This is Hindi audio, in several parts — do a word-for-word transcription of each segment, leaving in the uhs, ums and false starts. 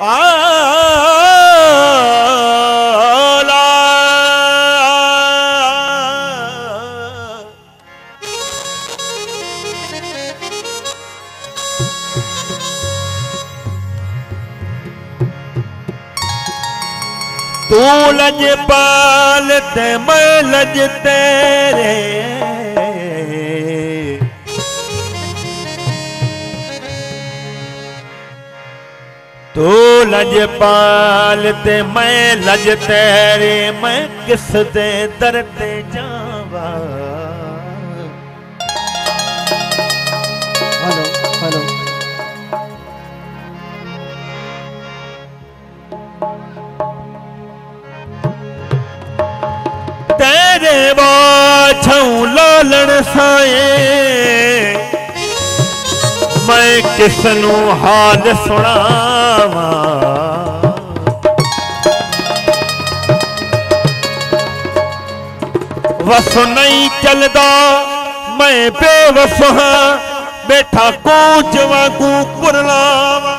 आला। तू लज पालते मैं लज तेरे, तू लज पालते मैं लज तेरे, मैं किस दे दर ते जावा। हेलो हेलो तेरे बाछौ लालन साए, मैं किसनू हाल सुनावा। वस नहीं चलदा मैं बेवस हां, बैठा कूच वागू कुरलावा।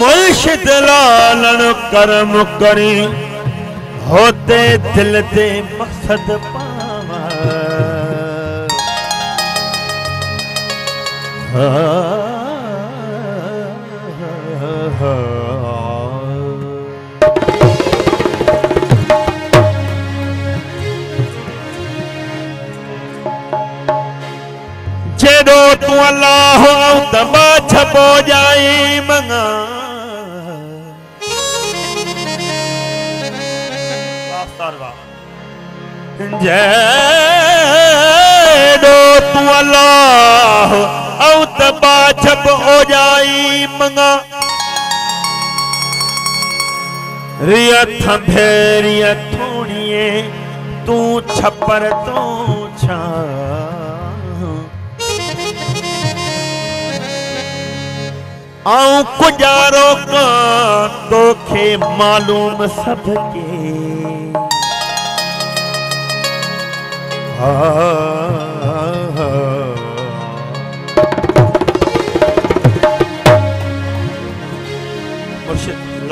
मुर्शिद लालन करम करी, होते दिल दे मकसद पावा। हा हा जेदो तू अल्लाह दबा छपो जाए मंगा। जेदो तू अल्लाह बाछप हो जाई मंगा। रियत भेरिया थोड़िए तू छपर तो छा। आऊं कुजारो का तोखे मालूम सबके। हा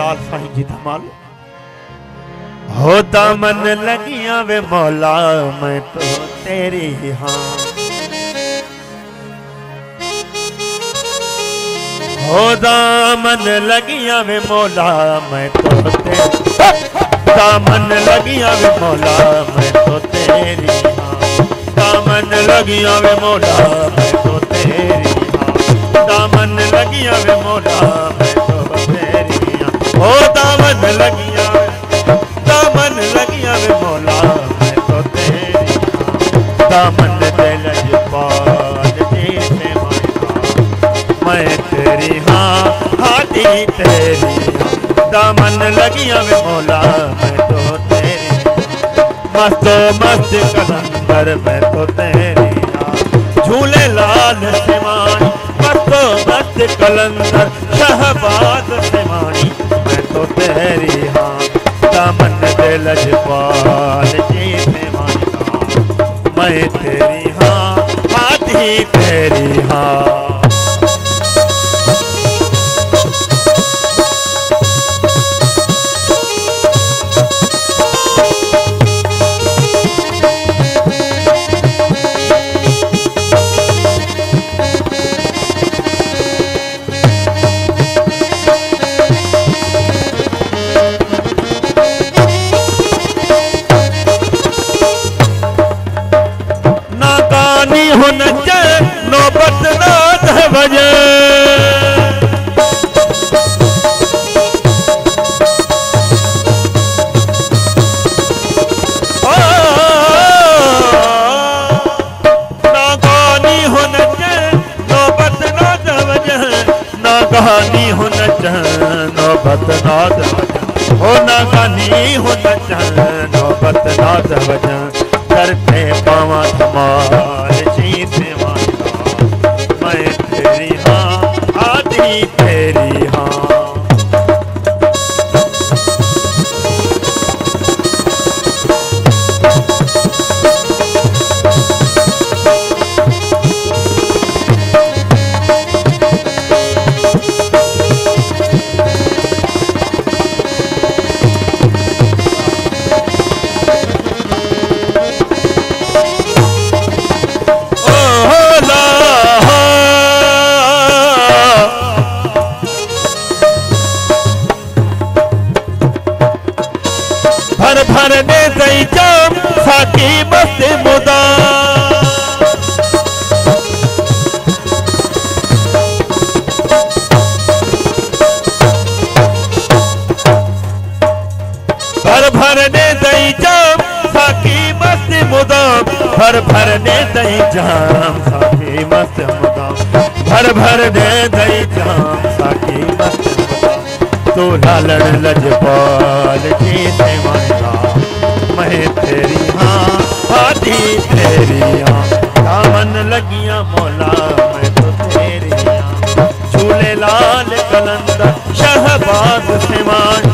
लाल साईं जी धमाल। हो दामन लगिया वे मौला मैं तो तेरी आन। हो दामन लगिया वे मौला मैं तो तेरी, दामन लगिया वे मौला मैं तो तेरी आन। दामन लगिया वे मौला मैं तो तेरी आन। दामन लगिया वे मौला मैं तो तेरी। ओ दामन लगिया दामन लगिया वे मौला मैं तो तेरी दामन दे लज पाल जीते मैं तेरी। हाँ हाथी तेरी दामन लगिया वे मौला मैं तो तेरी। मस्तो मस्त कलंदर मैं तो तेरी झूले लाल सेवानी। मस्तो मस्त कलंदर शहबाज सेवानी तो तेरी। हाँ दामन दे लज पाल जीते मैं तेरी। हाँ आधी तेरी। हाँ भर भर दे दई जाम साकी मस्त मुदाम, भर भर दे दई जाम साकी मस्त मुदाम। तू लालड़ लजपाल की सेवाएगा मैं तेरी हाँ हाथी तेरी हाँ। दामन लगिया मौला मैं तो तेरी हाँ, झूले लाल कलंदर शहबाज सिमान।